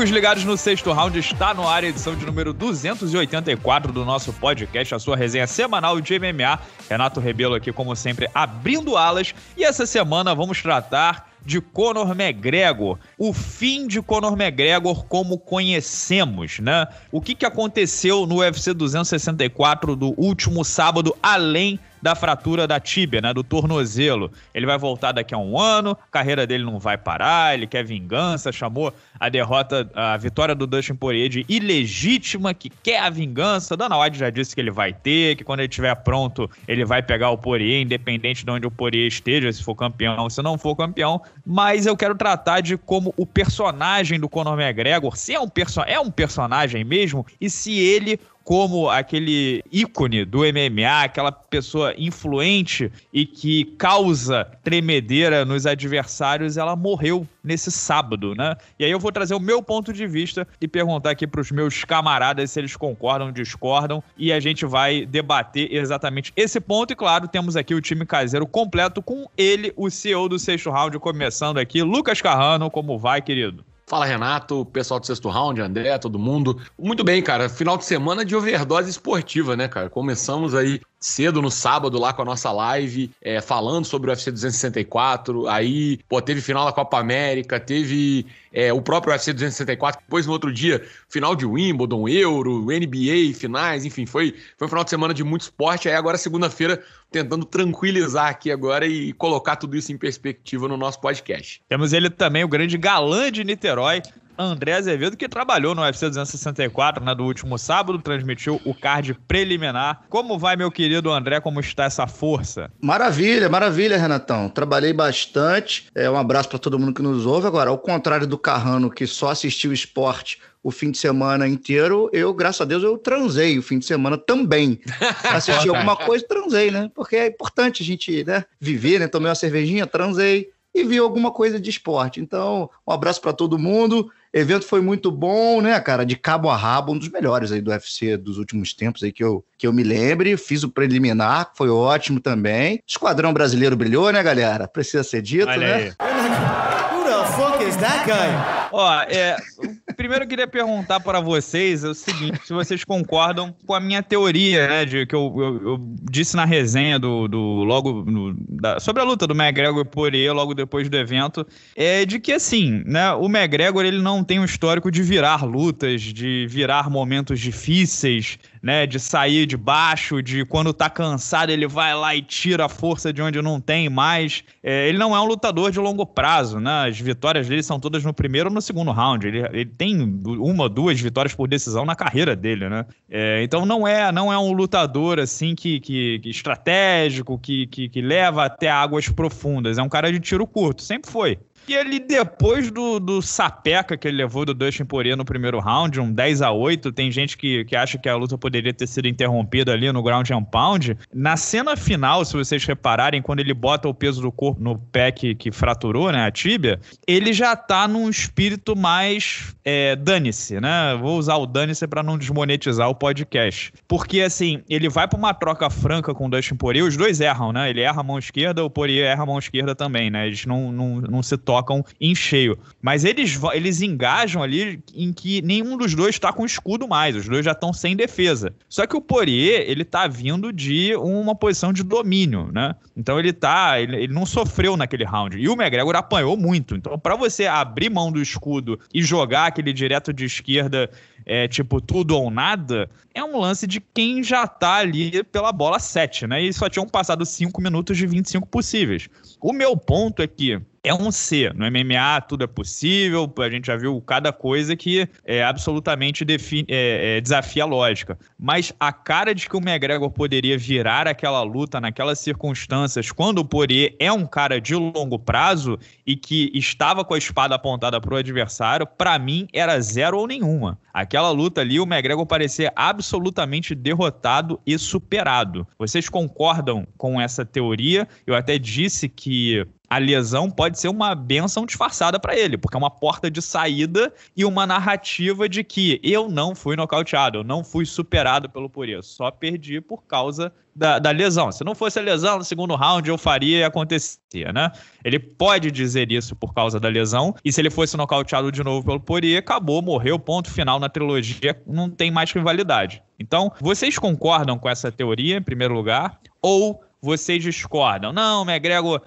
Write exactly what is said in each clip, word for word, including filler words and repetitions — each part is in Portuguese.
Os Ligados no Sexto Round está no ar, edição de número duzentos e oitenta e quatro do nosso podcast, a sua resenha semanal de M M A. Renato Rebelo aqui, como sempre, abrindo alas. E essa semana vamos tratar de Conor McGregor, o fim de Conor McGregor como conhecemos, né? O que, que aconteceu no U F C duzentos e sessenta e quatro do último sábado, além da fratura da tíbia, né, do tornozelo? Ele vai voltar daqui a um ano, a carreira dele não vai parar, ele quer vingança, chamou a derrota, a vitória do Dustin Poirier de ilegítima, que quer a vingança. Dana White já disse que ele vai ter, que quando ele estiver pronto, ele vai pegar o Poirier, independente de onde o Poirier esteja, se for campeão, se não for campeão. Mas eu quero tratar de como o personagem do Conor McGregor, se é um, perso- é um personagem mesmo, e se ele, como aquele ícone do M M A, aquela pessoa influente e que causa tremedeira nos adversários, ela morreu nesse sábado, né? E aí eu vou trazer o meu ponto de vista e perguntar aqui para os meus camaradas se eles concordam, discordam, e a gente vai debater exatamente esse ponto. E claro, temos aqui o time caseiro completo com ele, o C E O do Sexto Round, começando aqui, Lucas Carrano. Como vai, querido? Fala, Renato, pessoal do Sexto Round, André, todo mundo. Muito bem, cara, final de semana de overdose esportiva, né, cara? Começamos aí cedo no sábado lá com a nossa live, é, falando sobre o U F C duzentos e sessenta e quatro, aí, pô, teve final da Copa América, teve é, o próprio U F C duzentos e sessenta e quatro, depois no outro dia, final de Wimbledon, Euro, N B A, finais, enfim, foi, foi um final de semana de muito esporte. Aí agora segunda-feira, tentando tranquilizar aqui agora e colocar tudo isso em perspectiva no nosso podcast. Temos ele também, o grande galã de Niterói, André Azevedo, que trabalhou no U F C duzentos e sessenta e quatro, né, do último sábado, transmitiu o card preliminar. Como vai, meu querido André? Como está essa força? Maravilha, maravilha, Renatão. Trabalhei bastante. É, um abraço para todo mundo que nos ouve. Agora, ao contrário do Carrano, que só assistiu esporte o fim de semana inteiro, eu, graças a Deus, eu transei o fim de semana também. Assisti alguma coisa, transei, né? Porque é importante a gente, né, viver, né? Tomei uma cervejinha, transei e vi alguma coisa de esporte. Então, um abraço para todo mundo. O evento foi muito bom, né, cara? De cabo a rabo, um dos melhores aí do U F C dos últimos tempos aí que eu, que eu me lembre. Fiz o preliminar, foi ótimo também. Esquadrão brasileiro brilhou, né, galera? Precisa ser dito, olha, né? Ó, é, primeiro eu queria perguntar para vocês é o seguinte, se vocês concordam com a minha teoria, né, de, que eu, eu, eu disse na resenha do, do logo no, da, sobre a luta do McGregor e Poirier logo depois do evento, é de que assim, né, o McGregor, ele não tem um histórico de virar lutas, de virar momentos difíceis, né, de sair de baixo, de quando tá cansado ele vai lá e tira a força de onde não tem mais. É, ele não é um lutador de longo prazo, né? As vitórias dele são todas no primeiro ou no segundo round. Ele, ele tem uma ou duas vitórias por decisão na carreira dele, né? É, então não é, não é um lutador assim que, que, que estratégico, que, que, que leva até águas profundas. É um cara de tiro curto, sempre foi. E ele, depois do, do sapeca que ele levou do Dustin Poirier no primeiro round, um dez a oito, tem gente que, que acha que a luta poderia ter sido interrompida ali no ground and pound. Na cena final, se vocês repararem, quando ele bota o peso do corpo no pé que, que fraturou, né, a tíbia, ele já tá num espírito mais é, dane-se, né? Vou usar o dane-se pra não desmonetizar o podcast. Porque, assim, ele vai pra uma troca franca com o Dustin Poirier, os dois erram, né? Ele erra a mão esquerda, o Poirier erra a mão esquerda também, né? Eles não, não, não se tocam em cheio, mas eles, eles engajam ali em que nenhum dos dois tá com escudo mais, os dois já estão sem defesa. Só que o Poirier, ele tá vindo de uma posição de domínio, né? Então ele tá, ele, ele não sofreu naquele round, e o McGregor apanhou muito. Então, pra você abrir mão do escudo e jogar aquele direto de esquerda, é, tipo, tudo ou nada, é um lance de quem já tá ali pela bola sete, né? E só tinham passado cinco minutos de vinte e cinco possíveis. O meu ponto é que é um C. No M M A tudo é possível, a gente já viu cada coisa que é, absolutamente defi- é, é, desafia a lógica. Mas a cara de que o McGregor poderia virar aquela luta naquelas circunstâncias, quando o Poirier é um cara de longo prazo e que estava com a espada apontada para o adversário, para mim era zero ou nenhuma. Aquela luta ali, o McGregor parecia absolutamente derrotado e superado. Vocês concordam com essa teoria? Eu até disse que a lesão pode ser uma bênção disfarçada para ele, porque é uma porta de saída e uma narrativa de que eu não fui nocauteado, eu não fui superado pelo Poirier, só perdi por causa da, da lesão. Se não fosse a lesão, no segundo round eu faria e acontecia, né? Ele pode dizer isso por causa da lesão, e se ele fosse nocauteado de novo pelo Poirier, acabou, morreu, ponto final na trilogia, não tem mais rivalidade. Então, vocês concordam com essa teoria, em primeiro lugar, ou vocês discordam? Não, McGregor,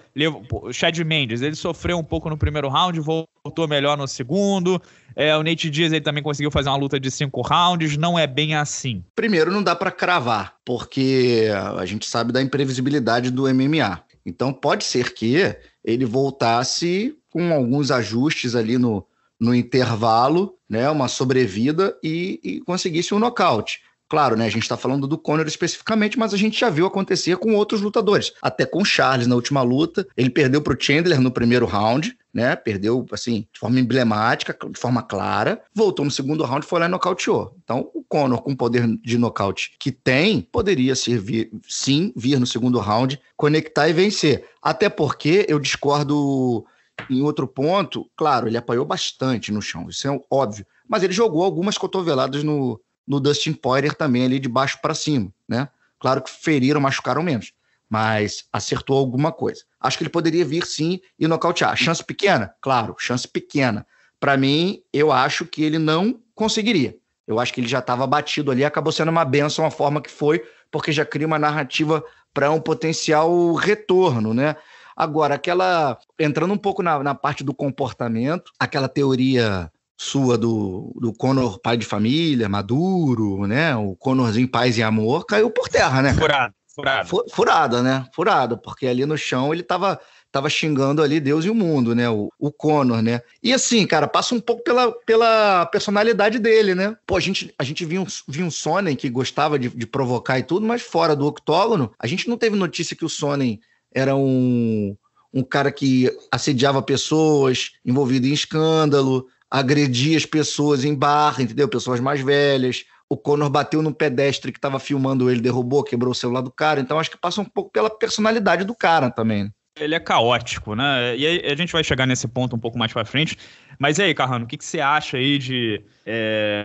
o Chad Mendes, ele sofreu um pouco no primeiro round, voltou melhor no segundo. É, o Nate Diaz, ele também conseguiu fazer uma luta de cinco rounds, não é bem assim. Primeiro, não dá pra cravar, porque a gente sabe da imprevisibilidade do M M A. Então, pode ser que ele voltasse com alguns ajustes ali no, no intervalo, né, uma sobrevida e, e conseguisse um nocaute. Claro, né, a gente está falando do Conor especificamente, mas a gente já viu acontecer com outros lutadores. Até com o Charles na última luta, ele perdeu para o Chandler no primeiro round, né? Perdeu assim, de forma emblemática, de forma clara. Voltou no segundo round, foi lá e nocauteou. Então, o Conor, com o poder de nocaute que tem, poderia servir, sim, vir no segundo round, conectar e vencer. Até porque eu discordo em outro ponto. Claro, ele apanhou bastante no chão, isso é óbvio. Mas ele jogou algumas cotoveladas no... no Dustin Poirier também ali de baixo para cima, né? Claro que feriram, machucaram menos, mas acertou alguma coisa. Acho que ele poderia vir sim e nocautear. Chance pequena? Claro, chance pequena. Para mim, eu acho que ele não conseguiria. Eu acho que ele já estava batido ali, acabou sendo uma benção a forma que foi, porque já cria uma narrativa para um potencial retorno, né? Agora, aquela... entrando um pouco na, na parte do comportamento, aquela teoria sua do, do Conor pai de família, maduro, né? O Conorzinho paz e amor, caiu por terra, né? Furada, furada. Furada, né? Furada, porque ali no chão ele tava, tava xingando ali Deus e o mundo, né? O, o Conor, né? E assim, cara, passa um pouco pela, pela personalidade dele, né? Pô, a gente, a gente viu, viu um Sonnen que gostava de, de provocar e tudo, mas fora do octógono, a gente não teve notícia que o Sonnen era um, um cara que assediava pessoas, envolvido em escândalo, agredir as pessoas em barra, entendeu? Pessoas mais velhas. O Conor bateu num pedestre que estava filmando ele, derrubou, quebrou o celular do cara. Então, acho que passa um pouco pela personalidade do cara também. Ele é caótico, né? E aí, a gente vai chegar nesse ponto um pouco mais pra frente. Mas e aí, Carrano, o que, que você acha aí de... É...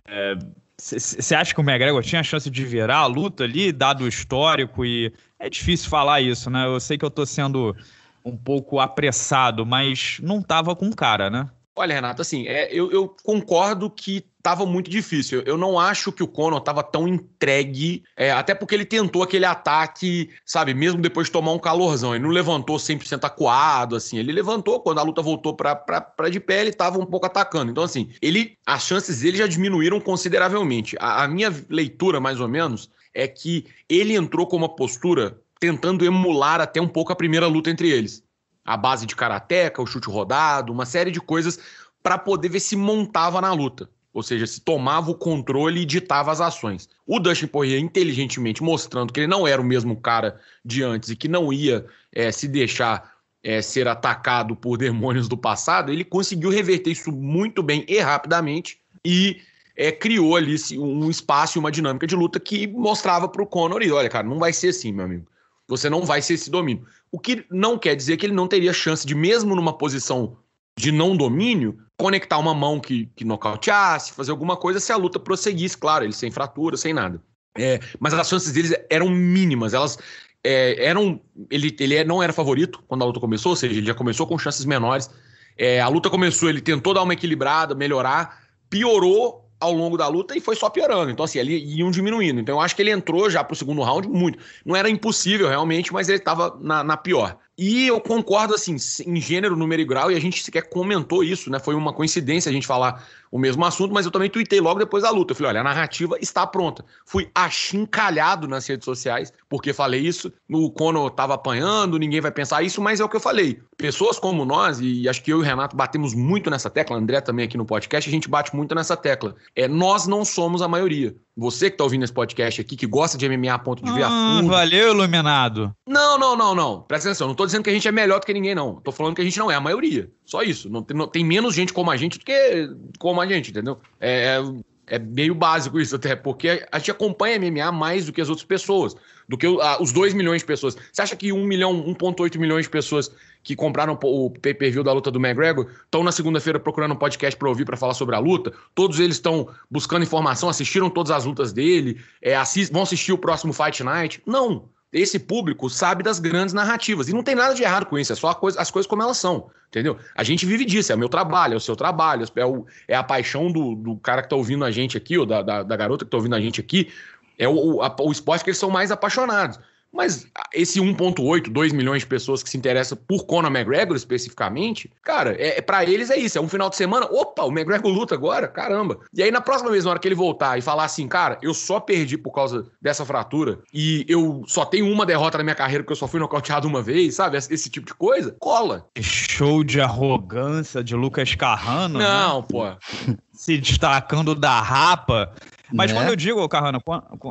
Você acha que o McGregor tinha a chance de virar a luta ali, dado o histórico? E é difícil falar isso, né? Eu sei que eu tô sendo um pouco apressado, mas não tava com cara, né? Olha, Renato, assim, é, eu, eu concordo que estava muito difícil. Eu não acho que o Conor estava tão entregue, é, até porque ele tentou aquele ataque, sabe, mesmo depois de tomar um calorzão. Ele não levantou cem por cento acuado, assim. Ele levantou, quando a luta voltou para de pé, ele estava um pouco atacando. Então, assim, ele, as chances dele já diminuíram consideravelmente. A, a minha leitura, mais ou menos, é que ele entrou com uma postura tentando emular até um pouco a primeira luta entre eles. A base de karateca, o chute rodado, uma série de coisas para poder ver se montava na luta. Ou seja, se tomava o controle e ditava as ações. O Dustin Poirier, inteligentemente, mostrando que ele não era o mesmo cara de antes e que não ia é, se deixar é, ser atacado por demônios do passado, ele conseguiu reverter isso muito bem e rapidamente e é, criou ali um espaço e uma dinâmica de luta que mostrava para o Conor e olha, cara, não vai ser assim, meu amigo. Você não vai ser esse domínio. O que não quer dizer que ele não teria chance de, mesmo numa posição de não domínio, conectar uma mão que, que nocauteasse, fazer alguma coisa, se a luta prosseguisse, claro, ele sem fratura, sem nada. É, mas as chances deles eram mínimas, elas é, eram... Ele, ele não era favorito quando a luta começou, ou seja, ele já começou com chances menores. É, a luta começou, ele tentou dar uma equilibrada, melhorar, piorou ao longo da luta e foi só piorando. Então, assim, ali iam diminuindo. Então, eu acho que ele entrou já pro segundo round muito. Não era impossível, realmente, mas ele tava na, na pior. E eu concordo, assim, em gênero, número e grau, e a gente sequer comentou isso, né? Foi uma coincidência a gente falar o mesmo assunto, mas eu também tuitei logo depois da luta. Eu falei, olha, a narrativa está pronta. Fui achincalhado nas redes sociais, porque falei isso. O Conor tava apanhando, ninguém vai pensar isso, mas é o que eu falei. Pessoas como nós, e acho que eu e o Renato batemos muito nessa tecla, André também aqui no podcast, a gente bate muito nessa tecla. É, nós não somos a maioria. Você que tá ouvindo esse podcast aqui, que gosta de M M A a ponto de ah, ver a fundo... Valeu, iluminado. Não, não, não, não. Presta atenção, não tô dizendo que a gente é melhor do que ninguém, não. Tô falando que a gente não é a maioria. Só isso. Não tem, não, tem menos gente como a gente do que como a gente, entendeu? É, É meio básico isso até, porque a gente acompanha M M A mais do que as outras pessoas, do que os dois milhões de pessoas. Você acha que um milhão, um vírgula oito milhões de pessoas que compraram o pay-per-view da luta do McGregor estão na segunda-feira procurando um podcast para ouvir, para falar sobre a luta? Todos eles estão buscando informação, assistiram todas as lutas dele, é, assist, vão assistir o próximo Fight Night? Não. Esse público sabe das grandes narrativas. E não tem nada de errado com isso, é só a coisa, as coisas como elas são, entendeu? A gente vive disso, é o meu trabalho, é o seu trabalho, é, o, é a paixão do, do cara que tá ouvindo a gente aqui, ou da, da, da garota que tá ouvindo a gente aqui, é o, a, o esporte que eles são mais apaixonados. Mas esse um vírgula oito, dois milhões de pessoas que se interessam por Conor McGregor especificamente, cara, é, é, pra eles é isso, é um final de semana, opa, o McGregor luta agora, caramba. E aí na próxima vez, na hora que ele voltar e falar assim, cara, eu só perdi por causa dessa fratura e eu só tenho uma derrota na minha carreira porque eu só fui nocauteado uma vez, sabe, esse, esse tipo de coisa, cola. Show de arrogância de Lucas Carrano, Não, né? pô. Se destacando da rapa. Mas né? Quando eu digo, Carrano,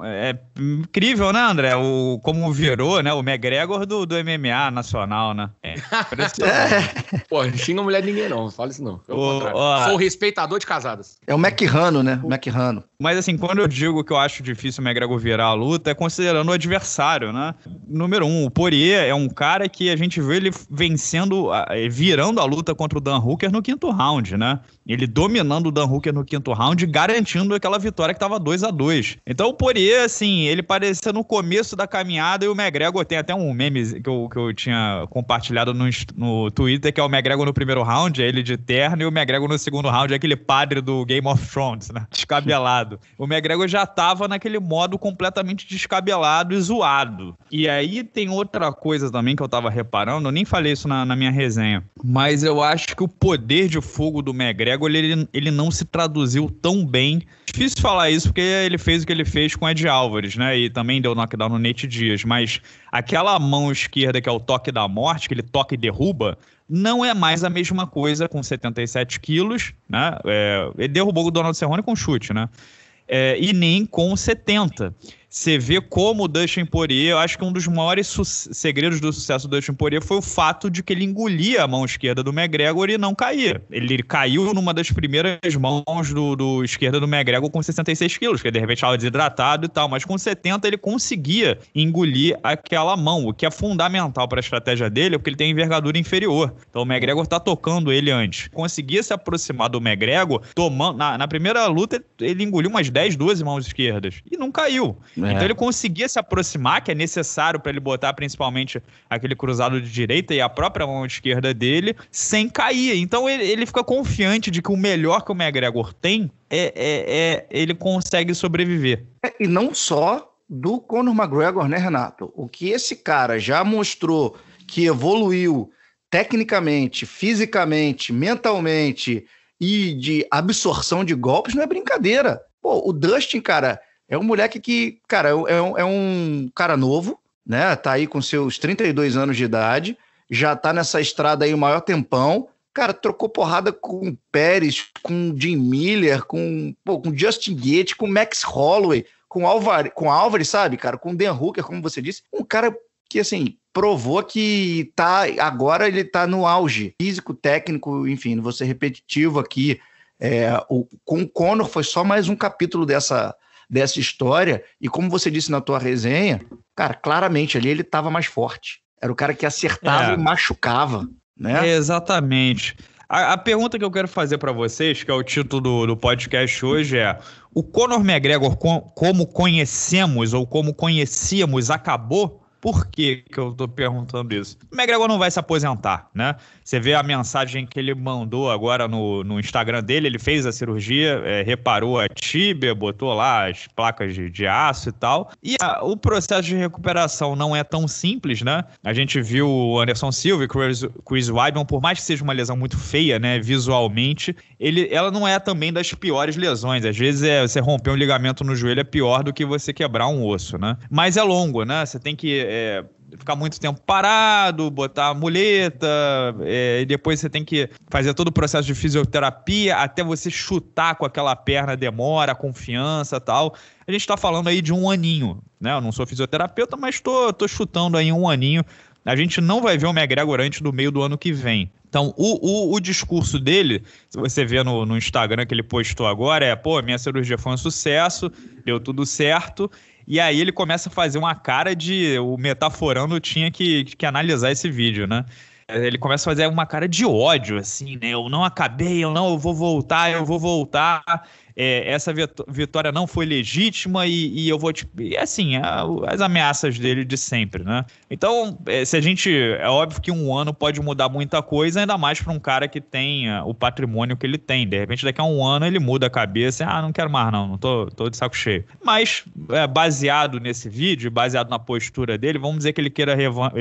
é incrível, né, André? O, como virou, né? O McGregor do, do M M A nacional, né? É impressionante. Pô, não xinga a mulher de ninguém, não. Fala isso, não. O, ó, Sou respeitador de casadas. É o McRano, né? O McRano. Mas, assim, quando eu digo que eu acho difícil o McGregor virar a luta, é considerando o adversário, né? Número um, o Poirier é um cara que a gente vê ele vencendo, virando a luta contra o Dan Hooker no quinto round, né? Ele dominando o Dan Hooker no quinto round, garantindo aquela vitória que tava dois a dois. Então o Poirier, assim, ele parecia no começo da caminhada, e o McGregor, tem até um meme que eu, que eu tinha compartilhado no, no Twitter, que é o McGregor no primeiro round, é ele de terno, e o McGregor no segundo round é aquele padre do Game of Thrones, né? Descabelado. O McGregor já tava naquele modo completamente descabelado e zoado. E aí tem outra coisa também que eu tava reparando, eu nem falei isso na, na minha resenha, mas eu acho que o poder de fogo do McGregor Ele, ele não se traduziu tão bem. Difícil falar isso porque ele fez o que ele fez com Eddie Alvarez, né? E também deu knockdown no Nate Diaz. Mas aquela mão esquerda que é o toque da morte, que ele toca e derruba, não é mais a mesma coisa com setenta e sete quilos, né? É, ele derrubou o Donald Cerrone com chute, né? É, e nem com setenta. Você vê como o Dustin Poirier, eu acho que um dos maiores segredos do sucesso do Dustin Poirier foi o fato de que ele engolia a mão esquerda do McGregor e não caía. Ele caiu numa das primeiras mãos do, do esquerda do McGregor com sessenta e seis quilos, que de repente estava desidratado e tal, mas com setenta ele conseguia engolir aquela mão, o que é fundamental para a estratégia dele, porque ele tem envergadura inferior. Então o McGregor está tocando ele antes. Conseguia se aproximar do McGregor, tomando, na, na primeira luta ele engoliu umas dez, doze mãos esquerdas e não caiu. É. Então ele conseguia se aproximar, que é necessário para ele botar principalmente aquele cruzado de direita e a própria mão esquerda dele, sem cair. Então ele, ele fica confiante de que o melhor que o McGregor tem, é, é, é, ele consegue sobreviver. E não só do Conor McGregor, né, Renato? O que esse cara já mostrou que evoluiu tecnicamente, fisicamente, mentalmente e de absorção de golpes não é brincadeira. Pô, o Dustin, cara... É um moleque que, cara, é um, é um cara novo, né? Tá aí com seus trinta e dois anos de idade, já tá nessa estrada aí o maior tempão. Cara, trocou porrada com o Pérez, com o Jim Miller, com o com Justin Gaethje, com o Max Holloway, com o Alvarez, com Alvarez, sabe, cara? Com o Dan Hooker, como você disse. Um cara que, assim, provou que tá... Agora ele tá no auge. Físico, técnico, enfim, não vou ser repetitivo aqui. É, o, com o Conor foi só mais um capítulo dessa... dessa história, e como você disse na tua resenha, cara, claramente ali ele estava mais forte, era o cara que acertava é. e machucava, né? É, exatamente. A, a pergunta que eu quero fazer para vocês, que é o título do, do podcast hoje, é: o Conor McGregor, com, como conhecemos ou como conhecíamos, acabou? Por que que eu tô perguntando isso? O McGregor não vai se aposentar, né? Você vê a mensagem que ele mandou agora no, no Instagram dele, ele fez a cirurgia, é, reparou a tíbia, botou lá as placas de, de aço e tal. E a, o processo de recuperação não é tão simples, né? A gente viu o Anderson Silva e Chris, Chris Weidman, por mais que seja uma lesão muito feia, né, visualmente, ele, ela não é também das piores lesões. Às vezes é, você romper um ligamento no joelho é pior do que você quebrar um osso, né? Mas é longo, né? Você tem que... É, ficar muito tempo parado, botar a muleta, é, e depois você tem que fazer todo o processo de fisioterapia, até você chutar com aquela perna demora, confiança e tal. A gente tá falando aí de um aninho, né? Eu não sou fisioterapeuta, mas tô, tô chutando aí um aninho. A gente não vai ver o McGregor antes do meio do ano que vem. Então, o, o, o discurso dele, se você vê no, no Instagram que ele postou agora, é, pô, minha cirurgia foi um sucesso, deu tudo certo, e aí ele começa a fazer uma cara de... O Metaforando tinha que, que analisar esse vídeo, né? Ele começa a fazer uma cara de ódio, assim, né? Eu não acabei, eu não, eu vou voltar, eu vou voltar, é, essa vitória não foi legítima e, e eu vou... Te... E assim, as ameaças dele de sempre, né? Então, se a gente... É óbvio que um ano pode mudar muita coisa, ainda mais para um cara que tem o patrimônio que ele tem. De repente, daqui a um ano, ele muda a cabeça e, ah, não quero mais não, não tô, tô de saco cheio. Mas, é, baseado nesse vídeo, baseado na postura dele, vamos dizer que ele queira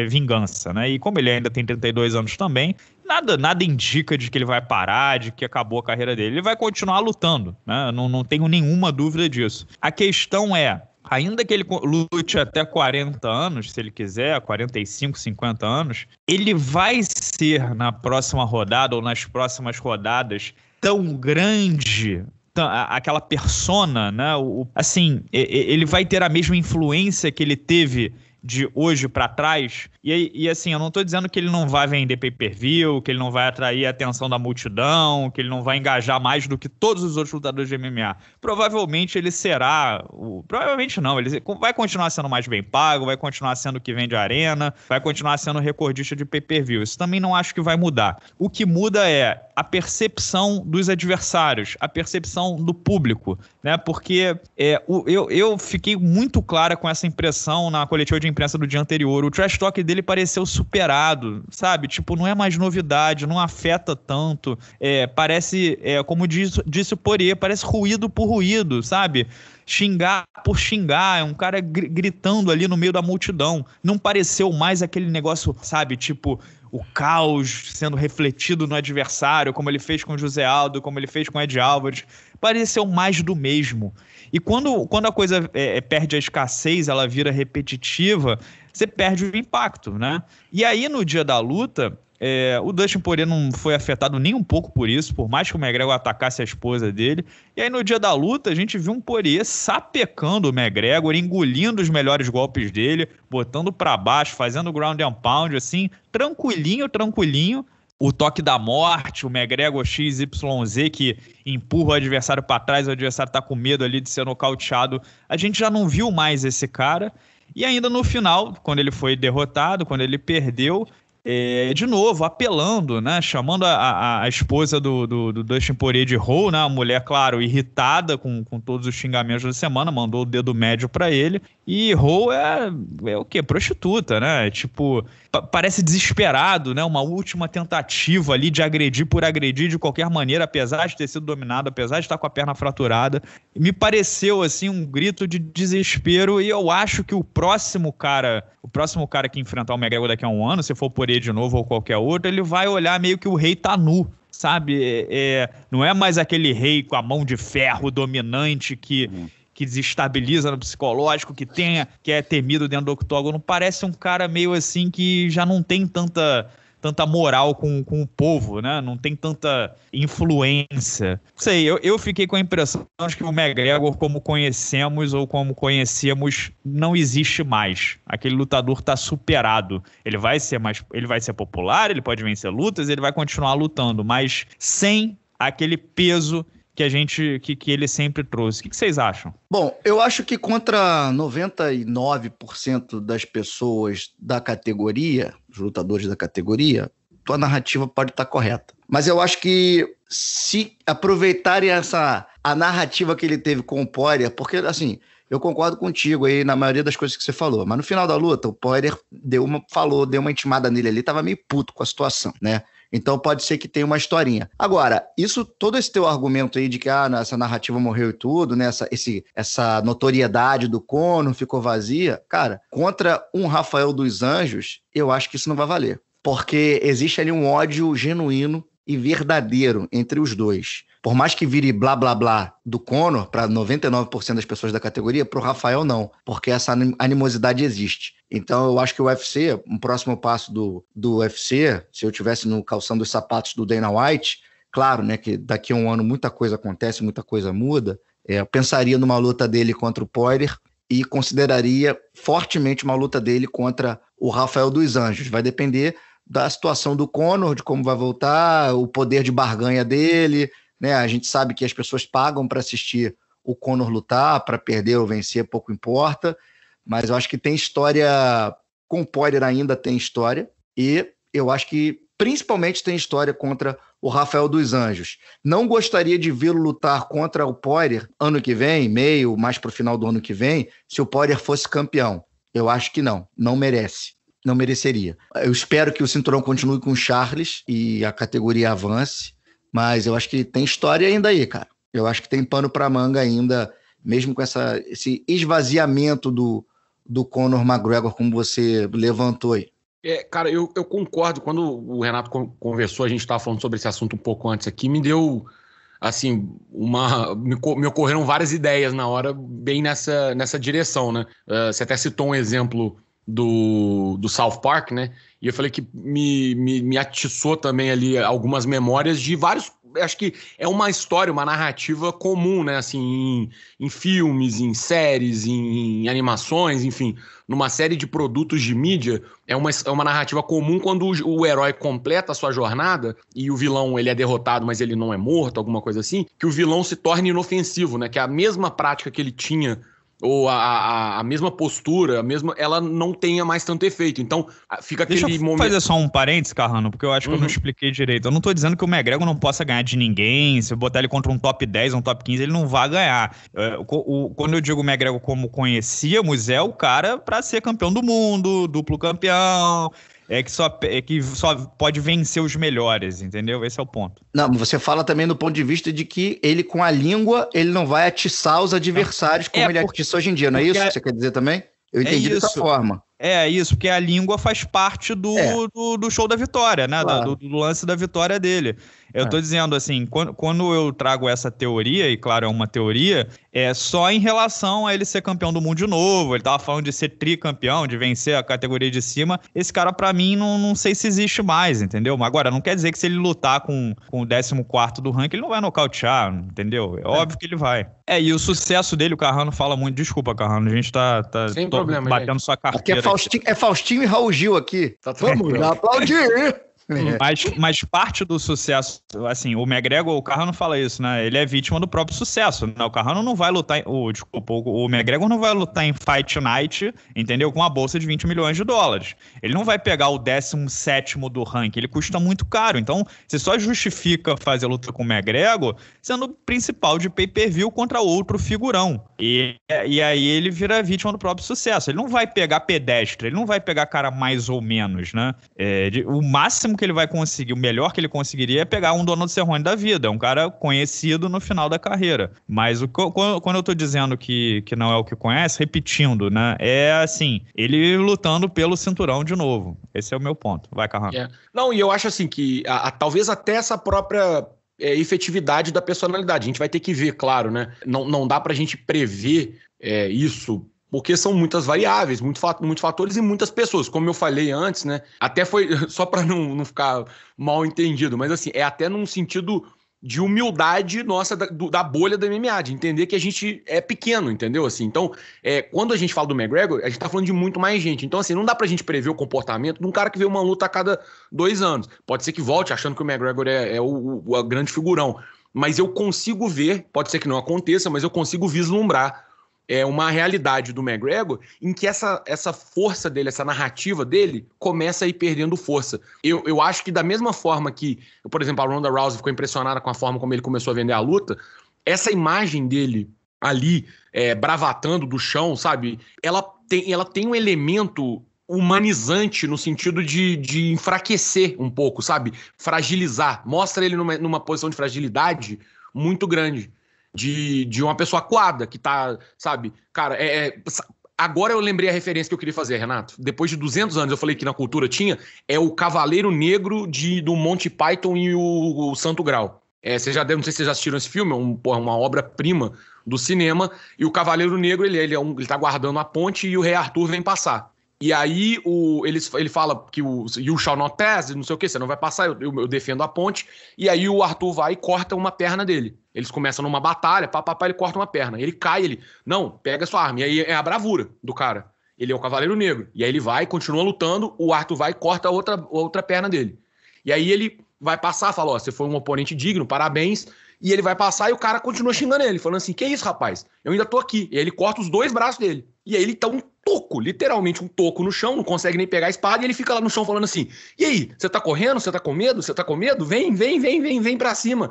vingança, né? E como ele ainda tem trinta e dois anos também, nada, nada indica de que ele vai parar, de que acabou a carreira dele. Ele vai continuar lutando, né? Não, não tenho nenhuma dúvida disso. A questão é, ainda que ele lute até quarenta anos, se ele quiser, quarenta e cinco, cinquenta anos, ele vai ser na próxima rodada ou nas próximas rodadas tão grande... aquela persona, né? O, assim, ele vai ter a mesma influência que ele teve de hoje pra trás, e, e assim, eu não tô dizendo que ele não vai vender pay-per-view, que ele não vai atrair a atenção da multidão, que ele não vai engajar mais do que todos os outros lutadores de M M A. Provavelmente ele será, o, provavelmente não, ele vai continuar sendo mais bem pago, vai continuar sendo o que vende arena, vai continuar sendo recordista de pay-per-view. Isso também não acho que vai mudar. O que muda é a percepção dos adversários, a percepção do público, né? Porque é, o, eu, eu fiquei muito clara com essa impressão na coletiva de imprensa do dia anterior. O trash talk dele pareceu superado, sabe? Tipo, não é mais novidade, não afeta tanto. É, parece, é, como diz, disse o Poirier, parece ruído por ruído, sabe? Xingar por xingar, é um cara gr- gritando ali no meio da multidão. Não pareceu mais aquele negócio, sabe? Tipo, o caos sendo refletido no adversário, como ele fez com o José Aldo, como ele fez com o Eddie Alvarez. Pareceu mais do mesmo. E quando, quando a coisa é, perde a escassez, ela vira repetitiva, você perde o impacto, né? E aí, no dia da luta... É, o Dustin Poirier não foi afetado nem um pouco por isso, por mais que o McGregor atacasse a esposa dele. E aí no dia da luta a gente viu um Poirier sapecando o McGregor, engolindo os melhores golpes dele, botando pra baixo, fazendo ground and pound, assim, tranquilinho, tranquilinho. O toque da morte, o McGregor X Y Z que empurra o adversário pra trás, o adversário tá com medo ali de ser nocauteado. A gente já não viu mais esse cara. E ainda no final, quando ele foi derrotado, quando ele perdeu... É, de novo, apelando, né? Chamando a, a, a esposa do, do, do Dustin Poirier de Ho, né? A mulher, claro, irritada com, com todos os xingamentos da semana, mandou o dedo médio pra ele. E Ho é, é o quê? Prostituta, né? Tipo, pa- parece desesperado, né? Uma última tentativa ali de agredir por agredir de qualquer maneira, apesar de ter sido dominado, apesar de estar com a perna fraturada. Me pareceu, assim, um grito de desespero. E eu acho que o próximo cara, o próximo cara que enfrentar o McGregor daqui a um ano, se for por de novo ou qualquer outro, ele vai olhar meio que o rei tá nu, sabe? É, é, não é mais aquele rei com a mão de ferro dominante que, uhum. que desestabiliza no psicológico, que, tenha, que é temido dentro do octógono. Parece um cara meio assim que já não tem tanta... tanta moral com, com o povo, né? Não tem tanta influência. Sei, eu, eu fiquei com a impressão de que o McGregor, como conhecemos ou como conhecíamos, não existe mais. Aquele lutador tá superado. Ele vai ser mais, ele vai ser popular, ele pode vencer lutas, ele vai continuar lutando, mas sem aquele peso que a gente, que, que ele sempre trouxe. O que, que vocês acham? Bom, eu acho que contra noventa e nove por cento das pessoas da categoria, os lutadores da categoria, tua narrativa pode estar correta. Mas eu acho que se aproveitarem essa, a narrativa que ele teve com o Poirier, porque assim, eu concordo contigo aí na maioria das coisas que você falou, mas no final da luta o Poirier deu uma, falou, deu uma intimada nele ali, tava meio puto com a situação, né? Então pode ser que tenha uma historinha. Agora, isso, todo esse teu argumento aí de que ah, essa narrativa morreu e tudo, né? Essa, esse, essa notoriedade do Conor ficou vazia, cara, contra um Rafael dos Anjos, eu acho que isso não vai valer. Porque existe ali um ódio genuíno e verdadeiro entre os dois. Por mais que vire blá blá blá do Conor, para noventa e nove por cento das pessoas da categoria, para o Rafael não, porque essa animosidade existe. Então eu acho que o U F C, um próximo passo do, do U F C, se eu estivesse no calção dos sapatos do Dana White, claro, né, que daqui a um ano muita coisa acontece, muita coisa muda, é, eu pensaria numa luta dele contra o Poirier e consideraria fortemente uma luta dele contra o Rafael dos Anjos. Vai depender da situação do Conor, de como vai voltar, o poder de barganha dele, né? A gente sabe que as pessoas pagam para assistir o Conor lutar, para perder ou vencer, pouco importa, mas eu acho que tem história, com o Poirier ainda tem história, e eu acho que principalmente tem história contra o Rafael dos Anjos. Não gostaria de vê-lo lutar contra o Poirier ano que vem, meio, mais para o final do ano que vem, se o Poirier fosse campeão. Eu acho que não, não merece. Não mereceria. Eu espero que o cinturão continue com o Charles e a categoria avance, mas eu acho que tem história ainda aí, cara. Eu acho que tem pano para manga ainda, mesmo com essa, esse esvaziamento do, do Conor McGregor, como você levantou aí. É, cara, eu, eu concordo. Quando o Renato conversou, a gente estava falando sobre esse assunto um pouco antes aqui, me deu, assim, uma... Me, me ocorreram várias ideias na hora, bem nessa, nessa direção, né? Uh, você até citou um exemplo... Do, do South Park, né? E eu falei que me, me, me atiçou também ali algumas memórias de vários... Acho que é uma história, uma narrativa comum, né? Assim, em, em filmes, em séries, em, em animações, enfim. Numa série de produtos de mídia, é uma, é uma narrativa comum quando o, o herói completa a sua jornada e o vilão, ele é derrotado, mas ele não é morto, alguma coisa assim, que o vilão se torna inofensivo, né? Que a mesma prática que ele tinha... ou a, a, a mesma postura, a mesma, ela não tenha mais tanto efeito. Então, fica aquele momento... Deixa eu fazer momento... só um parênteses, Carrano, porque eu acho que uhum. eu não expliquei direito. Eu não tô dizendo que o McGregor não possa ganhar de ninguém, se eu botar ele contra um top dez, um top quinze, ele não vai ganhar. O, o, quando eu digo o McGregor como conhecíamos, é o cara pra ser campeão do mundo, duplo campeão... É que, só, é que só pode vencer os melhores, entendeu? Esse é o ponto. Não, você fala também do ponto de vista de que ele, com a língua, ele não vai atiçar os adversários como é, ele porque, atiça hoje em dia, não é isso que você quer dizer também? Eu entendi é dessa forma. É isso, porque a língua faz parte do, é. do, do show da vitória, né? Claro. Do, do lance da vitória dele. Eu é. tô dizendo assim, quando, quando eu trago essa teoria, e claro, é uma teoria, é só em relação a ele ser campeão do mundo de novo. Ele tava falando de ser tricampeão, de vencer a categoria de cima. Esse cara, pra mim, não, não sei se existe mais, entendeu? Mas agora, não quer dizer que se ele lutar com, com o décimo quarto do ranking, ele não vai nocautear, entendeu? É óbvio é. que ele vai. É, e o sucesso dele, o Carrano fala muito. Desculpa, Carrano, a gente tá, tá Sem problema, batendo gente. sua carteira. É Faustinho e Raul Gil aqui. Tá Vamos lá, aplaudir. Mas, mas parte do sucesso, assim, o McGregor, o Carrano fala isso, né? Ele é vítima do próprio sucesso, né? O Carrano não vai lutar, o, desculpa, o McGregor não vai lutar em Fight Night, entendeu? Com uma bolsa de vinte milhões de dólares. Ele não vai pegar o décimo sétimo do ranking, ele custa muito caro. Então, você só justifica fazer luta com o McGregor sendo o principal de pay-per-view contra outro figurão. E, e aí ele vira vítima do próprio sucesso. Ele não vai pegar pedestre, ele não vai pegar cara mais ou menos, né? É, de, o máximo que ele vai conseguir, o melhor que ele conseguiria é pegar um Donald Cerrone da vida, um cara conhecido no final da carreira. Mas o, quando eu tô dizendo que, que não é o que conhece, repetindo, né, é assim, ele lutando pelo cinturão de novo. Esse é o meu ponto. Vai, Carrano. É. Não, e eu acho assim que a, a, talvez até essa própria é, efetividade da personalidade, a gente vai ter que ver, claro, né, não, não dá pra gente prever é, isso, porque são muitas variáveis, muitos fatores e muitas pessoas. Como eu falei antes, né? Até foi, só para não, não ficar mal entendido, mas assim, é até num sentido de humildade nossa da, da bolha da M M A, de entender que a gente é pequeno, entendeu? Assim, então, é, quando a gente fala do McGregor, a gente tá falando de muito mais gente. Então, assim, não dá pra gente prever o comportamento de um cara que vê uma luta a cada dois anos. Pode ser que volte achando que o McGregor é, é o, o a grande figurão. Mas eu consigo ver, pode ser que não aconteça, mas eu consigo vislumbrar é uma realidade do McGregor em que essa, essa força dele, essa narrativa dele, começa a ir perdendo força. Eu, eu acho que da mesma forma que, por exemplo, a Ronda Rousey ficou impressionada com a forma como ele começou a vender a luta, essa imagem dele ali, é, bravatando do chão, sabe? Ela tem, ela tem um elemento humanizante no sentido de, de enfraquecer um pouco, sabe? Fragilizar. Mostra ele numa, numa posição de fragilidade muito grande. De, de uma pessoa acuada que tá, sabe, cara, é, é, agora eu lembrei a referência que eu queria fazer, Renato. Depois de duzentos anos, eu falei que na cultura tinha, é o Cavaleiro Negro de, do Monty Python e o, o Santo Grau. É, você já deve, não sei se vocês já assistiram esse filme, é um, porra, uma obra-prima do cinema, e o Cavaleiro Negro, ele, ele, é um, ele tá guardando a ponte e o Rei Arthur vem passar. E aí o, ele, ele fala que o you shall not pass, não sei o que, você não vai passar, eu, eu, eu defendo a ponte. E aí o Arthur vai e corta uma perna dele. Eles começam numa batalha, papapá, ele corta uma perna. Ele cai, ele, não, pega a sua arma. E aí é a bravura do cara. Ele é o Cavaleiro Negro. E aí ele vai, continua lutando, o Arthur vai e corta a outra, a outra perna dele. E aí ele vai passar, fala, ó, você foi um oponente digno, parabéns. E ele vai passar e o cara continua xingando ele, falando assim, que isso, rapaz? Eu ainda tô aqui. E aí ele corta os dois braços dele. E aí ele tá um toco, literalmente um toco no chão, não consegue nem pegar a espada, e ele fica lá no chão falando assim, e aí, você tá correndo? Você tá com medo? Você tá com medo? Vem, vem, vem, vem, vem pra cima.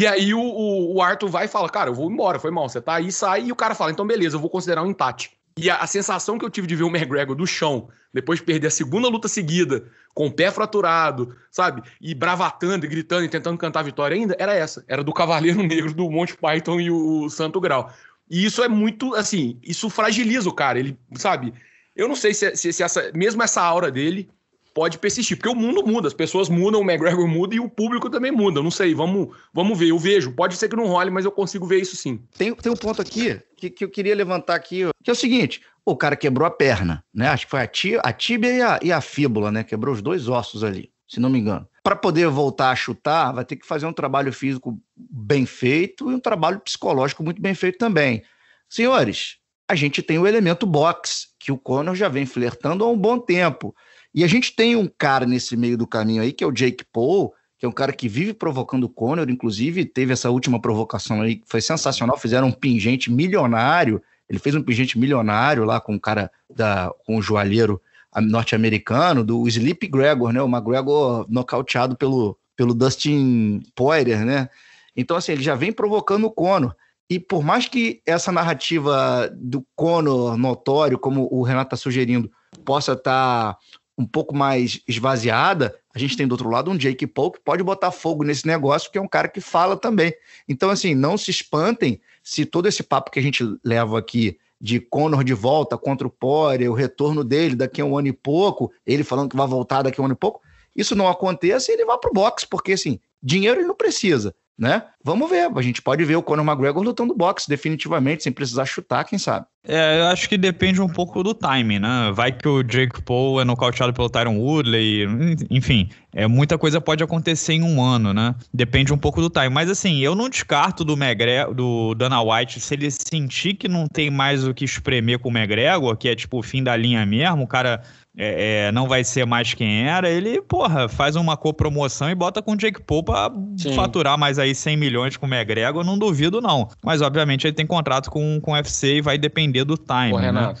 E aí o, o, o Arthur vai e fala, cara, eu vou embora, foi mal, você tá aí, sai. E o cara fala, então beleza, eu vou considerar um empate. E a, a sensação que eu tive de ver o McGregor do chão, depois de perder a segunda luta seguida, com o pé fraturado, sabe? E bravatando, e gritando, e tentando cantar a vitória ainda, era essa. Era do Cavaleiro Negro, do Monty Python e o, o Santo Grau. E isso é muito, assim, isso fragiliza o cara, ele, sabe? Eu não sei se, se, se essa, mesmo essa aura dele pode persistir, porque o mundo muda, as pessoas mudam, o McGregor muda e o público também muda. Eu não sei, vamos, vamos ver, eu vejo. Pode ser que não role, mas eu consigo ver isso sim. Tem, tem um ponto aqui que, que eu queria levantar aqui, que é o seguinte, o cara quebrou a perna, né? Acho que foi a, tí, a tíbia e a, e a fíbula, né? Quebrou os dois ossos ali, se não me engano. Para poder voltar a chutar, vai ter que fazer um trabalho físico bem feito e um trabalho psicológico muito bem feito também. Senhores, a gente tem o elemento boxe, que o Conor já vem flertando há um bom tempo. E a gente tem um cara nesse meio do caminho aí, que é o Jake Paul, que é um cara que vive provocando o Conor, inclusive teve essa última provocação aí, que foi sensacional, fizeram um pingente milionário, ele fez um pingente milionário lá com o cara, da, com o joalheiro norte-americano, do Sleep Gregor, né, o McGregor nocauteado pelo, pelo Dustin Poirier, né, então assim, ele já vem provocando o Conor. E por mais que essa narrativa do Conor notório, como o Renato está sugerindo, possa estar tá um pouco mais esvaziada, a gente tem do outro lado um Jake Paul que pode botar fogo nesse negócio, que é um cara que fala também. Então assim, não se espantem se todo esse papo que a gente leva aqui de Conor de volta contra o Poirier, o retorno dele daqui a um ano e pouco, ele falando que vai voltar daqui a um ano e pouco, isso não aconteça e ele vai pro boxe, porque assim, dinheiro ele não precisa, né? Vamos ver, a gente pode ver o Conor McGregor lutando boxe definitivamente, sem precisar chutar, quem sabe. É, eu acho que depende um pouco do timing, né? Vai que o Jake Paul é nocauteado pelo Tyron Woodley, enfim, é, muita coisa pode acontecer em um ano, né? Depende um pouco do timing, mas assim, eu não descarto do, McGregor, do Dana White, se ele sentir que não tem mais o que espremer com o McGregor, que é tipo o fim da linha mesmo, o cara é, é, não vai ser mais quem era, ele, porra, faz uma copromoção e bota com o Jake Paul pra Sim. faturar mais aí cem milhões com o McGregor, não duvido não, mas obviamente ele tem contrato com, com o U F C e vai depender do time, né?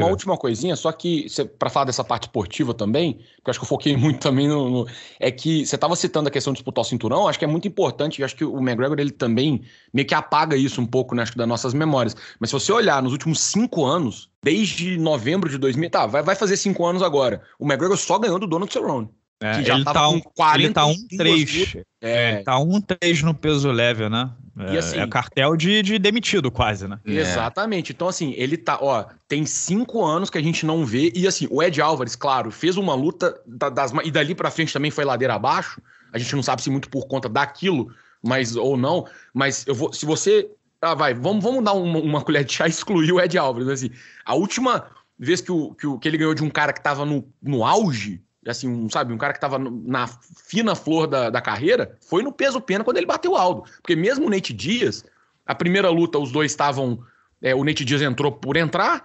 Uma última coisinha, só que para falar dessa parte esportiva também, que eu acho que eu foquei muito também no, no é que você estava citando a questão de disputar o cinturão, acho que é muito importante, eu acho que o McGregor ele também meio que apaga isso um pouco, né, acho que das nossas memórias, mas se você olhar nos últimos cinco anos, desde novembro de dois mil, tá, vai, vai fazer cinco anos agora, o McGregor só ganhou do Donald Cerrone. É, que já ele, tá um, ele tá um três. É. Ele tá um três no peso leve, né? É, assim, é cartel de, de demitido, quase, né? Exatamente. Então, assim, ele tá, ó, tem cinco anos que a gente não vê. E assim, o Eddie Alvarez, claro, fez uma luta da, das, e dali pra frente também foi ladeira abaixo. A gente não sabe se muito por conta daquilo, mas ou não. Mas eu vou. Se você. Ah, vai, vamos, vamos dar uma, uma colher de chá e excluir o Eddie Alvarez. Assim, a última vez que, o, que, o, que ele ganhou de um cara que tava no, no auge. Assim, um, sabe, um cara que tava na fina flor da, da carreira, foi no peso pena quando ele bateu o Aldo, porque mesmo o Nate Diaz, a primeira luta os dois estavam, é, o Nate Diaz entrou por entrar,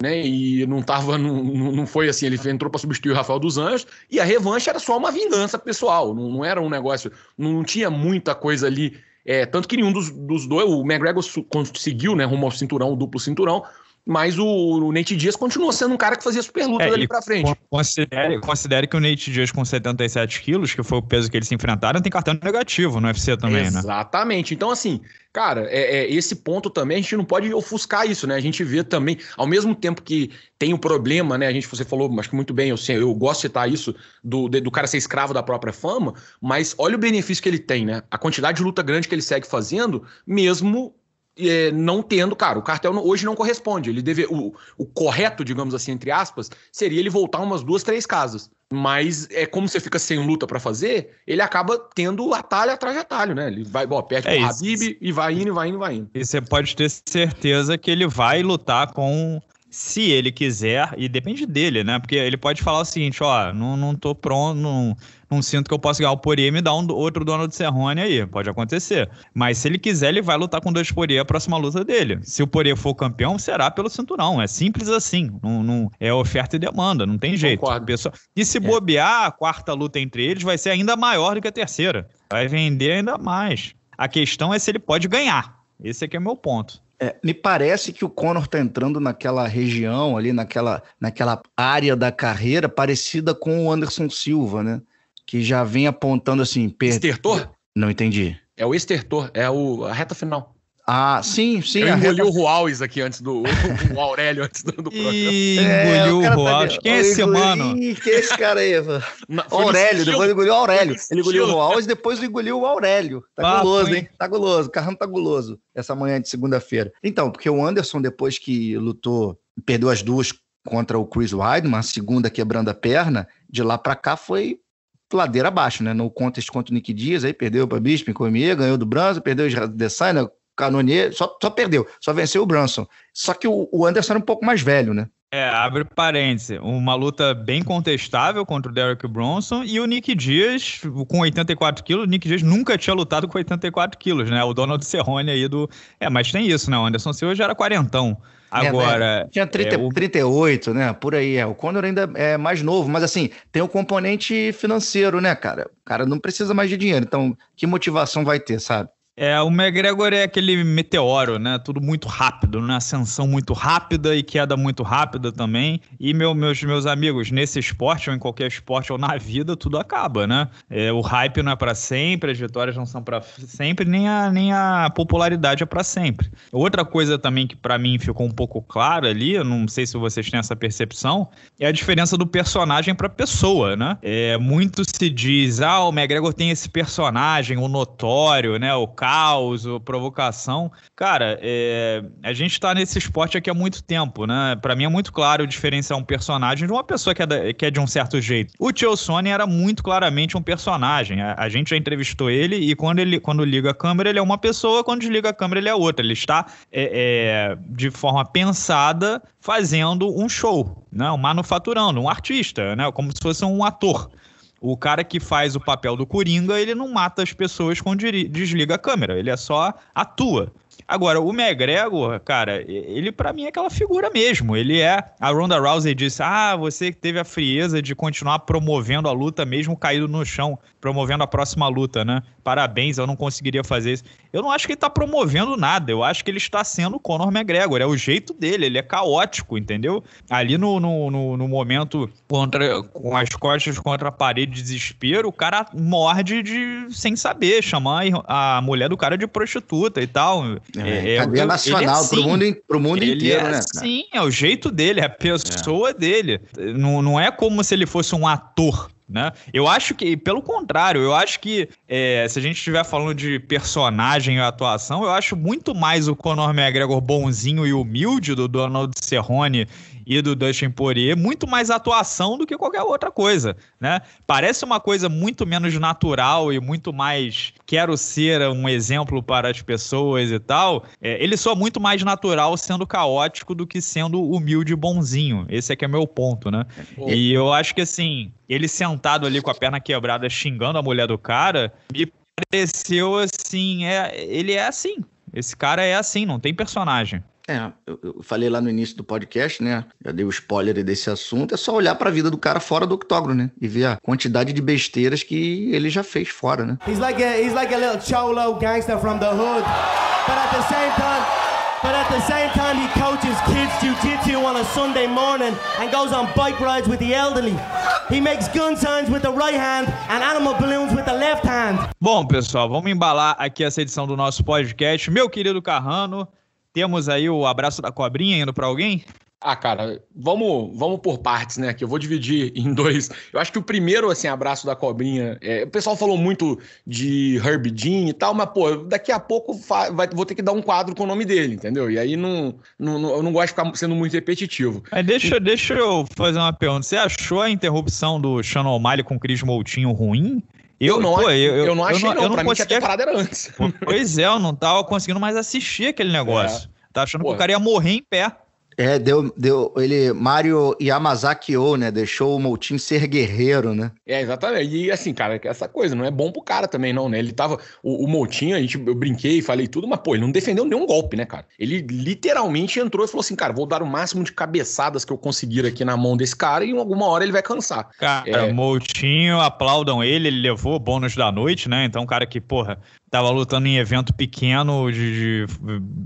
né, e não tava, não, não foi assim, ele entrou para substituir o Rafael dos Anjos, e a revanche era só uma vingança pessoal, não, não era um negócio, não tinha muita coisa ali, é, tanto que nenhum dos, dos dois, o McGregor conseguiu, né, rumo ao cinturão, o duplo cinturão, mas o, o Nate Diaz continua sendo um cara que fazia super luta é, dali pra frente. Considere, considere que o Nate Diaz com setenta e sete quilos, que foi o peso que eles se enfrentaram, tem cartão negativo no U F C também, Exatamente. né? Exatamente. Então, assim, cara, é, é, esse ponto também a gente não pode ofuscar isso, né? A gente vê também, ao mesmo tempo que tem o problema, né? A gente, você falou, mas que muito bem, eu, eu gosto de citar isso, do, do cara ser escravo da própria fama, mas olha o benefício que ele tem, né? A quantidade de luta grande que ele segue fazendo, mesmo... É, não tendo, cara, o cartel não, hoje não corresponde, ele deve, o, o correto, digamos assim, entre aspas, seria ele voltar umas duas, três casas, mas é como você fica sem luta pra fazer, ele acaba tendo atalho atrás de atalho, né, ele vai, ó, perde é pro Habib e vai indo, e vai indo, vai indo. E você pode ter certeza que ele vai lutar com se ele quiser, e depende dele, né? Porque ele pode falar o seguinte, ó, não, não tô pronto, não, não sinto que eu posso ganhar o Poirier, me dá um outro Donald Cerrone aí, pode acontecer. Mas se ele quiser, ele vai lutar com dois Poirier a próxima luta dele. Se o Poirier for campeão, será pelo cinturão, é simples assim, não, não, é oferta e demanda, não tem jeito. Pessoal. E se bobear, a quarta luta entre eles vai ser ainda maior do que a terceira, vai vender ainda mais. A questão é se ele pode ganhar, esse aqui é meu ponto. É, me parece que o Conor tá entrando naquela região ali, naquela, naquela área da carreira parecida com o Anderson Silva, né? Que já vem apontando assim... Per... Estertor? Não entendi. É o estertor, é o, a reta final. Ah, sim, sim. Eu engoli reta... o Rualves aqui antes do... O Aurélio antes do, do programa. Ih, engoliu é, o Rualves. Tá... Quem é esse, engoli... mano? Ih, quem é esse cara aí, mano? Aurélio, depois engoliu o Aurélio. Ele engoliu o Rualves e depois engoliu o Aurélio. Tá Papo, guloso, hein? hein? Tá guloso, o Carrano tá guloso. Essa manhã de segunda-feira. Então, porque o Anderson, depois que lutou, perdeu as duas contra o Chris Weidman, a segunda quebrando a perna, de lá pra cá foi... ladeira abaixo, né? No contest contra o Nick Diaz, aí perdeu para Bisping, Cormier, ganhou do Brunson, perdeu o Adesanya, Cannonier, só, só perdeu, só venceu o Brunson. Só que o, o Anderson era um pouco mais velho, né? É, abre parênteses, uma luta bem contestável contra o Derek Brunson e o Nick Diaz com oitenta e quatro quilos, o Nick Diaz nunca tinha lutado com oitenta e quatro quilos, né? O Donald Cerrone aí do... É, mas tem isso, né? O Anderson Silva já era quarentão. Agora... É, tinha trinta, é, o... trinta e oito, né? Por aí, é. O Conor ainda é mais novo, mas assim, tem o componente financeiro, né, cara? O cara não precisa mais de dinheiro, então que motivação vai ter, sabe? É, o McGregor é aquele meteoro, né? Tudo muito rápido, né? Ascensão muito rápida e queda muito rápida também. E, meu, meus, meus amigos, nesse esporte, ou em qualquer esporte, ou na vida, tudo acaba, né? É, o hype não é pra sempre, as vitórias não são pra sempre, nem a, nem a popularidade é pra sempre. Outra coisa também que pra mim ficou um pouco clara ali, eu não sei se vocês têm essa percepção, é a diferença do personagem pra pessoa, né? É, muito se diz, ah, o McGregor tem esse personagem, o notório, né? O caos, provocação. Cara, é... a gente tá nesse esporte aqui há muito tempo, né? Pra mim é muito claro diferenciar um personagem de uma pessoa que é, da... que é de um certo jeito. O Tio Sonnen era muito claramente um personagem. A, a gente já entrevistou ele e quando ele quando liga a câmera ele é uma pessoa, quando desliga a câmera ele é outra. Ele está é, é... de forma pensada fazendo um show, né? Um manufaturando, um artista, né? Como se fosse um ator. O cara que faz o papel do Coringa, ele não mata as pessoas quando desliga a câmera, ele é só atua. Agora, o McGregor, cara, ele pra mim é aquela figura mesmo, ele é... A Ronda Rousey disse, ah, você teve a frieza de continuar promovendo a luta mesmo caído no chão, promovendo a próxima luta, né? Parabéns, eu não conseguiria fazer isso. Eu não acho que ele tá promovendo nada, eu acho que ele está sendo o Conor McGregor, é o jeito dele, ele é caótico, entendeu? Ali no, no, no, no momento, contra, com as costas contra a parede de desespero, o cara morde de, sem saber, chamar a mulher do cara de prostituta e tal... É, é, cadeia nacional, é pro mundo, pro mundo inteiro, é, né? Sim, é o jeito dele, é a pessoa é. dele. Não, não é como se ele fosse um ator, né? Eu acho que, pelo contrário, eu acho que é, se a gente estiver falando de personagem e atuação, eu acho muito mais o Conor McGregor bonzinho e humilde do Donald Cerrone e do Dustin Poirier, muito mais atuação do que qualquer outra coisa, né? Parece uma coisa muito menos natural e muito mais quero ser um exemplo para as pessoas e tal. É, ele soa muito mais natural sendo caótico do que sendo humilde e bonzinho. Esse é que é meu ponto, né? Pô. E eu acho que, assim, ele sentado ali com a perna quebrada xingando a mulher do cara, me pareceu, assim, é, ele é assim. Esse cara é assim, não tem personagem. É, eu falei lá no início do podcast, né? Já dei o spoiler desse assunto. É só olhar pra vida do cara fora do octógono, né? E ver a quantidade de besteiras que ele já fez fora, né? He's like a, he's like a little cholo gangster from the hood. But at the same time, but at the same time he coaches kids jiu-jitsu on a Sunday morning and goes on bike rides with the elderly. He makes gun signs with the right hand and animal balloons with the left hand. Bom, pessoal, vamos embalar aqui essa edição do nosso podcast. Meu querido Carrano, temos aí o abraço da cobrinha indo para alguém? Ah, cara, vamos, vamos por partes, né? Que eu vou dividir em dois. Eu acho que o primeiro, assim, abraço da cobrinha... É, o pessoal falou muito de Herb Dean e tal, mas, pô, daqui a pouco fa- vai, vou ter que dar um quadro com o nome dele, entendeu? E aí não, não, não, eu não gosto de ficar sendo muito repetitivo. Mas deixa, deixa eu fazer uma pergunta. Você achou a interrupção do Sean O'Malley com o Cris Moutinho ruim? Eu, eu, não, pô, eu, eu não achei, eu não. Eu não pra conseguia... mim que a temporada era antes. Pois é, eu não tava conseguindo mais assistir aquele negócio. É. Tá achando pô. que o cara ia morrer em pé. É, deu, deu, ele, Mario Yamazakiou, né, deixou o Moutinho ser guerreiro, né? É, exatamente, e assim, cara, essa coisa não é bom pro cara também não, né, ele tava, o, o Moutinho, a gente, eu brinquei, falei tudo, mas pô, ele não defendeu nenhum golpe, né, cara? Ele literalmente entrou e falou assim, cara, vou dar o máximo de cabeçadas que eu conseguir aqui na mão desse cara e em alguma hora ele vai cansar. Cara, é... Moutinho, aplaudam ele, ele levou o bônus da noite, né, então um cara que, porra, tava lutando em evento pequeno, de, de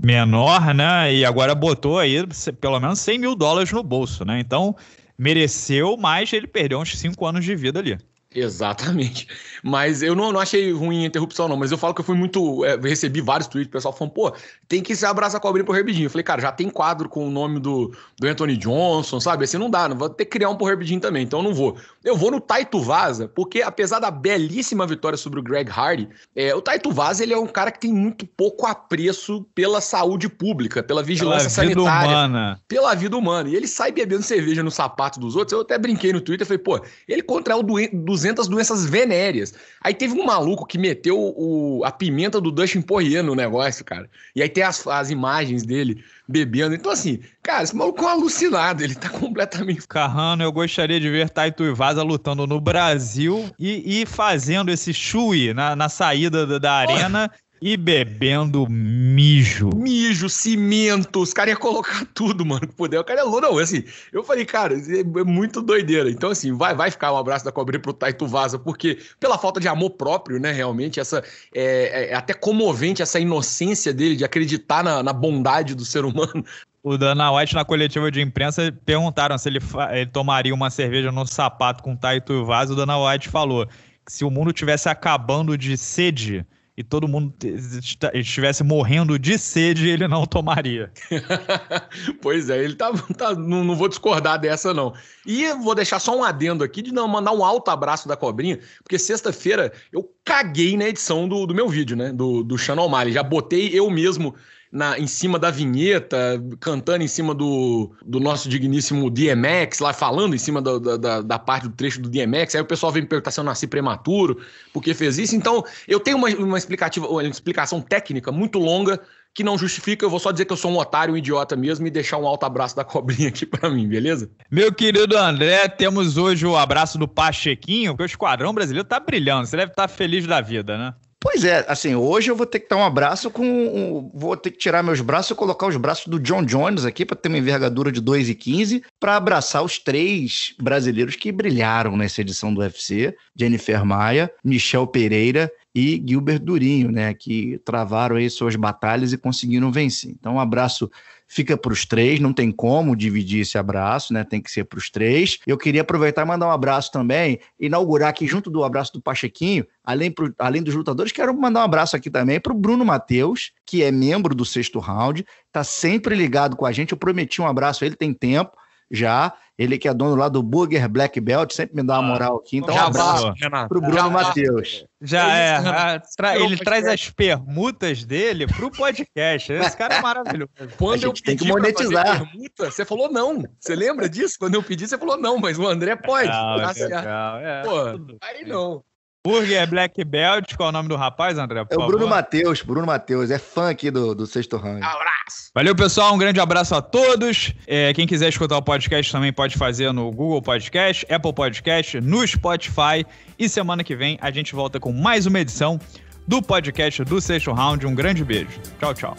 menor, né? E agora botou aí pelo menos cem mil dólares no bolso, né? Então, mereceu, mas ele perdeu uns cinco anos de vida ali. Exatamente, mas eu não, não achei ruim a interrupção não, mas eu falo que eu fui muito, é, recebi vários tweets, o pessoal falando, pô, tem que se abraçar com a cobrinha pro Herb Dean, eu falei, cara, já tem quadro com o nome do, do Anthony Johnson, sabe, assim não dá, não vou ter que criar um pro Herb Dean também, então eu não vou, eu vou no Tai Tuivasa, porque apesar da belíssima vitória sobre o Greg Hardy, é, o Tai Tuivasa, ele é um cara que tem muito pouco apreço pela saúde pública, pela vigilância pela vida sanitária, humana. pela vida humana, e ele sai bebendo cerveja no sapato dos outros, eu até brinquei no Twitter, falei, pô, ele contraiu o doente duzentas doenças venéreas. Aí teve um maluco que meteu o, a pimenta do Dustin Poirier no negócio, cara. E aí tem as, as imagens dele bebendo. Então, assim, cara, esse maluco é um alucinado. Ele tá completamente... Carrano, eu gostaria de ver Tai Tuivasa lutando no Brasil e, e fazendo esse chui na, na saída da, da arena... Oh. E bebendo mijo. Mijo, cimento, os caras iam colocar tudo, mano, que puder. O cara é louco, não, assim, eu falei, cara, é muito doideira. Então, assim, vai, vai ficar um abraço da cobrinha pro Tai Tuivasa, porque pela falta de amor próprio, né, realmente, essa, é, é até comovente essa inocência dele de acreditar na, na bondade do ser humano. O Dana White, na coletiva de imprensa, perguntaram se ele, ele tomaria uma cerveja no sapato com o Tai Tuivasa. O Dana White falou que se o mundo estivesse acabando de sede... e todo mundo estivesse morrendo de sede, ele não tomaria. Pois é, ele tá, tá não, não vou discordar dessa, não. E vou deixar só um adendo aqui de não mandar um alto abraço da cobrinha, porque sexta-feira eu caguei na edição do, do meu vídeo, né? Do, do Sean O'Malley. Já botei eu mesmo na, em cima da vinheta, cantando em cima do, do nosso digníssimo D M X, lá falando em cima da, da, da parte do trecho do D M X, aí o pessoal vem me perguntar se eu nasci prematuro, porque fez isso, então eu tenho uma, uma, explicativa, uma explicação técnica muito longa, que não justifica, eu vou só dizer que eu sou um otário, um idiota mesmo, e deixar um alto abraço da cobrinha aqui pra mim, beleza? Meu querido André, temos hoje o abraço do Pachequinho, porque o Esquadrão Brasileiro tá brilhando, você deve estar feliz da vida, né? Pois é, assim, hoje eu vou ter que dar um abraço com... Um, vou ter que tirar meus braços e colocar os braços do John Jones aqui para ter uma envergadura de dois e quinze para abraçar os três brasileiros que brilharam nessa edição do U F C, Jennifer Maia, Michel Pereira e Gilbert Durinho, né, que travaram aí suas batalhas e conseguiram vencer. Então, um abraço... fica para os três, não tem como dividir esse abraço, né? Tem que ser para os três. Eu queria aproveitar e mandar um abraço também, inaugurar aqui junto do abraço do Pachequinho, além, pro, além dos lutadores, quero mandar um abraço aqui também para o Bruno Matheus, que é membro do Sexto Round, está sempre ligado com a gente, eu prometi um abraço a ele, tem tempo já, ele que é dono lá do Burger Black Belt, sempre me dá uma moral aqui, então já um abraço para o Bruno Matheus. Já é, a, tra, ele traz as permutas dele pro podcast. Esse cara é maravilhoso. Quando a gente eu pedi tem que monetizar. Permuta, você falou não. Você lembra disso? Quando eu pedi, você falou não, mas o André pode. Legal, legal, é, pô, aí não. Burger Black Belt, qual é o nome do rapaz, André? Por é o Bruno Matheus, Bruno Matheus, é fã aqui do, do Sexto Round. Abraço! Valeu, pessoal, um grande abraço a todos. É, quem quiser escutar o podcast também pode fazer no Google Podcast, Apple Podcast, no Spotify. E semana que vem a gente volta com mais uma edição do podcast do Sexto Round. Um grande beijo. Tchau, tchau.